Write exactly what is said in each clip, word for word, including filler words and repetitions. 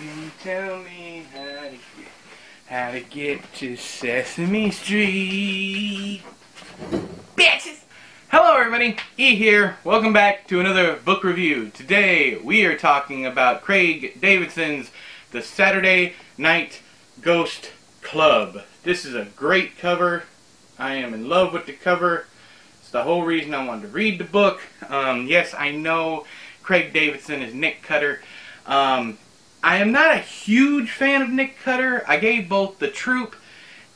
Can you tell me how to get, how to get to Sesame Street? Bitches! Hello everybody, E here. Welcome back to another book review. Today we are talking about Craig Davidson's The Saturday Night Ghost Club. This is a great cover. I am in love with the cover. It's the whole reason I wanted to read the book. Um, yes, I know Craig Davidson is Nick Cutter. Um, I am not a huge fan of Nick Cutter. I gave both The Troop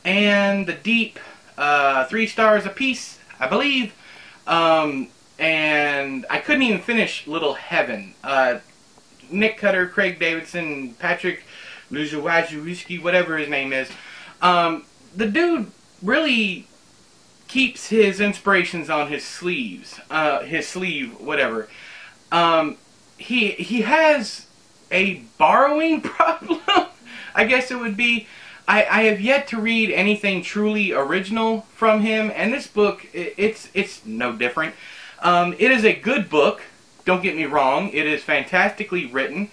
and The Deep uh, three stars apiece, I believe. Um, and I couldn't even finish Little Heaven. Uh, Nick Cutter, Craig Davidson, Patrick Luszajewski, whatever his name is. Um, the dude really keeps his inspirations on his sleeves, uh, his sleeve, whatever. Um, he, he has a borrowing problem, I guess it would be. I, I have yet to read anything truly original from him, and this book, it, it's, it's no different. Um, it is a good book, don't get me wrong, it is fantastically written,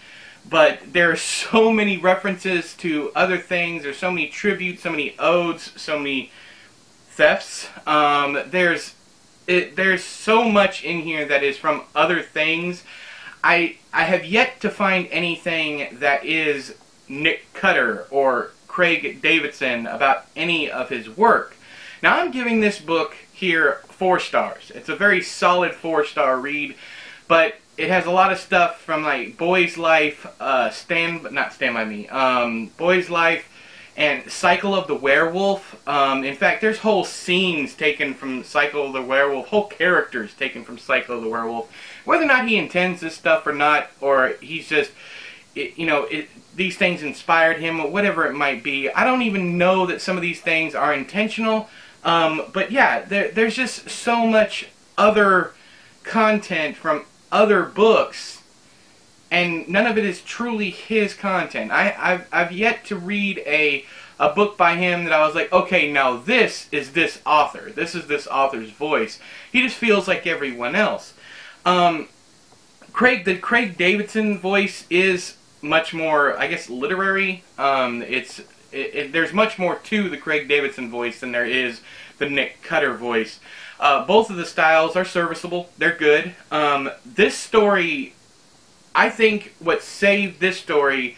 but there are so many references to other things, there's so many tributes, so many odes, so many thefts. Um, there's it, there's so much in here that is from other things. I I have yet to find anything that is Nick Cutter or Craig Davidson about any of his work. Now I'm giving this book here four stars. It's a very solid four-star read, but it has a lot of stuff from like Boy's Life, uh, Stand, not Stand By Me, um, Boy's Life, and Cycle of the Werewolf. Um, in fact, there's whole scenes taken from Cycle of the Werewolf, whole characters taken from Cycle of the Werewolf. Whether or not he intends this stuff or not, or he's just, it, you know, it, these things inspired him, or whatever it might be. I don't even know that some of these things are intentional. Um, but yeah, there, there's just so much other content from other books, and none of it is truly his content. I, I've, I've yet to read a, a book by him that I was like, okay, now this is this author. This is this author's voice. He just feels like everyone else. Um, Craig, the Craig Davidson voice is much more, I guess, literary. Um, it's it, it, there's much more to the Craig Davidson voice than there is the Nick Cutter voice. Uh, both of the styles are serviceable. They're good. Um, this story, I think what saved this story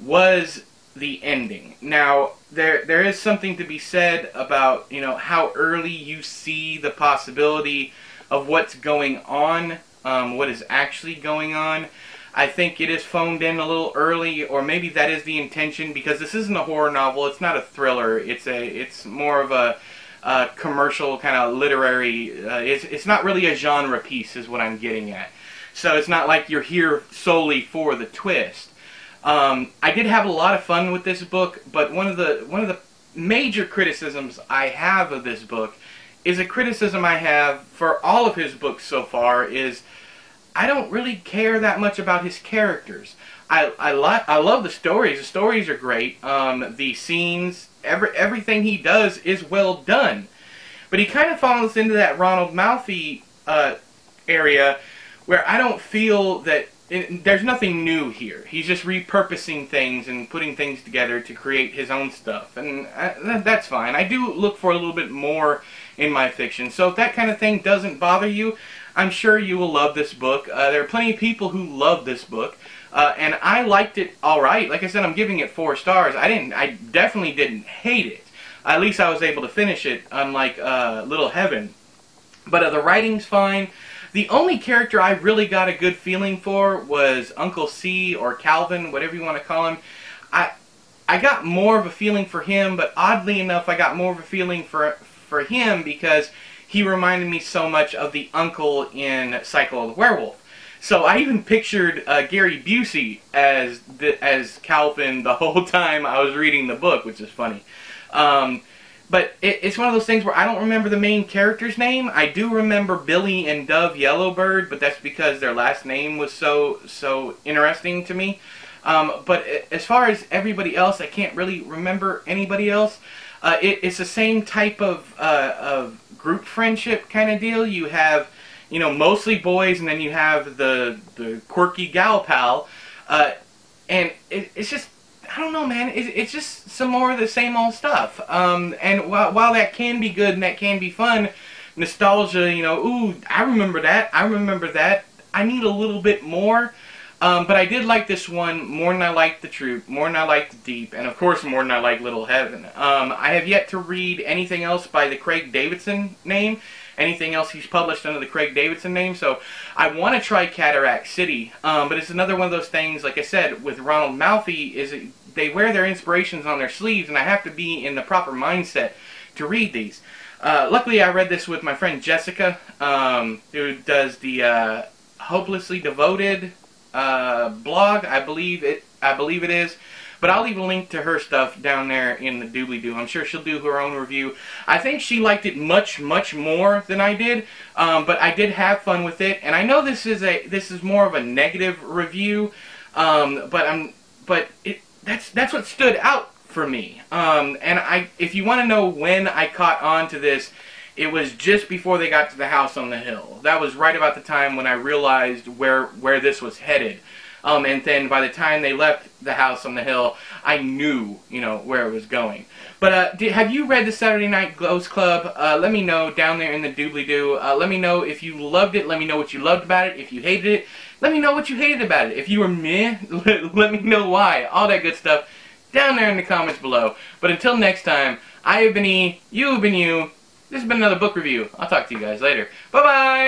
was the ending. Now, there there is something to be said about, you know, how early you see the possibility of what's going on, um, what is actually going on. I think it is phoned in a little early, or maybe that is the intention, because this isn't a horror novel, it's not a thriller, it's a it's more of a, a commercial kind of literary, uh, it's, it's not really a genre piece is what I'm getting at. So it's not like you're here solely for the twist. Um, I did have a lot of fun with this book, but one of the one of the major criticisms I have of this book is a criticism I have for all of his books so far is I don't really care that much about his characters. I I, lo I love the stories. The stories are great. Um, the scenes, every everything he does is well done. But he kind of falls into that Ronald Malfi uh, area, where I don't feel that it, there's nothing new here. He's just repurposing things and putting things together to create his own stuff. And I, that's fine. I do look for a little bit more in my fiction. So if that kind of thing doesn't bother you, I'm sure you will love this book. Uh, there are plenty of people who love this book. Uh, and I liked it all right. Like I said, I'm giving it four stars. I didn't. I definitely didn't hate it. At least I was able to finish it, unlike uh, Little Heaven. But uh, the writing's fine. The only character I really got a good feeling for was Uncle C or Calvin, whatever you want to call him. I I got more of a feeling for him, but oddly enough, I got more of a feeling for for him because he reminded me so much of the uncle in Cycle of the Werewolf. So I even pictured uh, Gary Busey as the, as Calvin the whole time I was reading the book, which is funny. Um, But it, it's one of those things where I don't remember the main character's name. I do remember Billy and Dove Yellowbird, but that's because their last name was so so interesting to me. Um, but as far as everybody else, I can't really remember anybody else. Uh, it, it's the same type of, uh, of group friendship kind of deal. You have, you know, mostly boys, and then you have the, the quirky gal pal. Uh, and it, it's just, I don't know, man. It, it's just some more of the same old stuff. Um, and while, while that can be good and that can be fun, nostalgia, you know, ooh, I remember that, I remember that, I need a little bit more. Um, but I did like this one more than I liked The Troop, more than I liked The Deep, and of course more than I like Little Heaven. Um, I have yet to read anything else by the Craig Davidson name, anything else he's published under the Craig Davidson name, so I want to try Cataract City, um, but it's another one of those things, like I said, with Ronald Malfi, is it, they wear their inspirations on their sleeves, and I have to be in the proper mindset to read these. Uh, luckily I read this with my friend Jessica, um, who does the uh, Hopelessly Devoted Uh, blog, I believe it. I believe it is, but I'll leave a link to her stuff down there in the doobly-doo. I'm sure she'll do her own review. I think she liked it much, much more than I did, um, but I did have fun with it. And I know this is a this is more of a negative review, um, but I'm but it that's that's what stood out for me. Um, and I, if you want to know when I caught on to this, it was just before they got to the house on the hill. That was right about the time when I realized where where this was headed. Um, and then by the time they left the house on the hill, I knew, you know, where it was going. But uh, did, have you read The Saturday Night Ghost Club? Uh, let me know down there in the doobly-doo. Uh, let me know if you loved it. Let me know what you loved about it. If you hated it, let me know what you hated about it. If you were meh, let, let me know why. All that good stuff down there in the comments below. But until next time, I have been E, you have been you. This has been another book review. I'll talk to you guys later. Bye-bye!